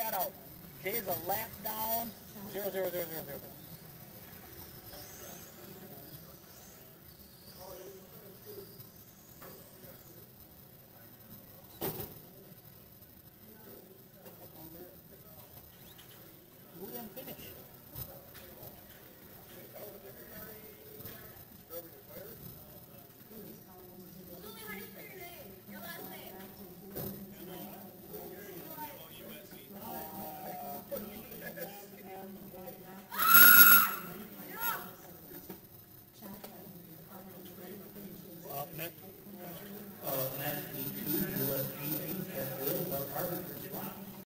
that out. Jay's a lap down. 0, 0, 0, 0, 0, 0.